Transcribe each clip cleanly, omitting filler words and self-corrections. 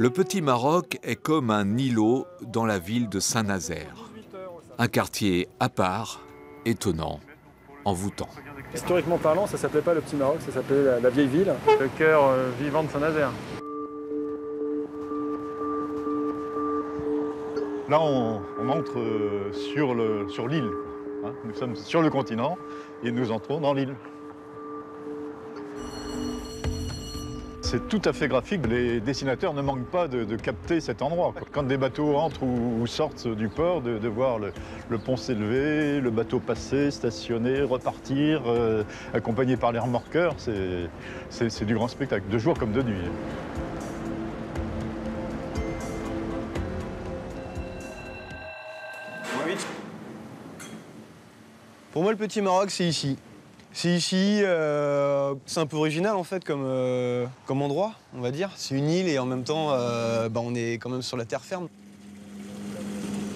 Le Petit Maroc est comme un îlot dans la ville de Saint-Nazaire. Un quartier à part, étonnant, envoûtant. Historiquement parlant, ça ne s'appelait pas le Petit Maroc, ça s'appelait la vieille ville. Le cœur vivant de Saint-Nazaire. Là, on entre sur l'île. Hein. Nous sommes sur le continent et nous entrons dans l'île. C'est tout à fait graphique. Les dessinateurs ne manquent pas de capter cet endroit. Quand des bateaux entrent ou sortent du port, de voir le pont s'élever, le bateau passer, stationner, repartir, accompagné par les remorqueurs, c'est du grand spectacle, de jour comme de nuit. Pour moi, le Petit Maroc, c'est ici. C'est ici, c'est un peu original en fait comme endroit, on va dire. C'est une île et en même temps, on est quand même sur la terre ferme.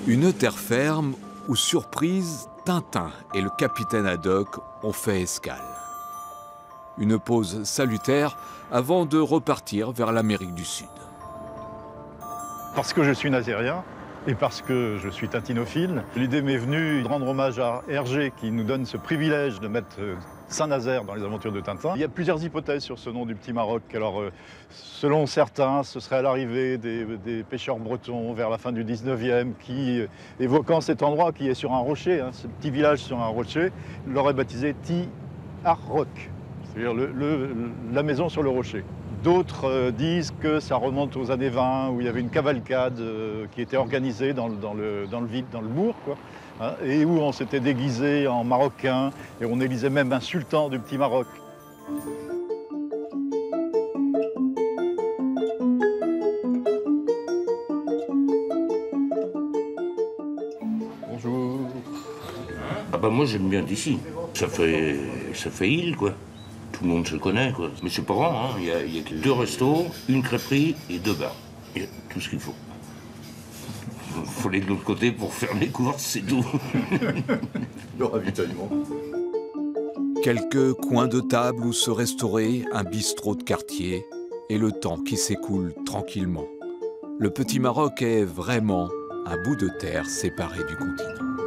Une terre ferme où, surprise, Tintin et le capitaine Haddock ont fait escale. Une pause salutaire avant de repartir vers l'Amérique du Sud. Parce que je suis nazérien, et parce que je suis tintinophile, l'idée m'est venue de rendre hommage à Hergé qui nous donne ce privilège de mettre Saint-Nazaire dans les aventures de Tintin. Il y a plusieurs hypothèses sur ce nom du Petit Maroc. Alors, selon certains, ce serait à l'arrivée des pêcheurs bretons vers la fin du 19e qui, évoquant cet endroit qui est sur un rocher, hein, ce petit village sur un rocher, l'aurait baptisé Ti-Ar-Roc, c'est-à-dire la maison sur le rocher. D'autres disent que ça remonte aux années 20, où il y avait une cavalcade qui était organisée dans le vide, dans le bourg, quoi, hein, et où on s'était déguisé en marocain, et on élisait même un sultan du Petit Maroc. Bonjour. Ah bah moi j'aime bien d'ici, ça fait île, quoi. Tout le monde se connaît, quoi. Mais c'est pas grand, hein. Il y a que 2 restos, une crêperie et 2 bars. Il y a tout ce qu'il faut. Faut aller de l'autre côté pour faire les courses, c'est tout. Le ravitaillement. Quelques coins de table où se restaurer, un bistrot de quartier et le temps qui s'écoule tranquillement. Le Petit Maroc est vraiment un bout de terre séparé du continent.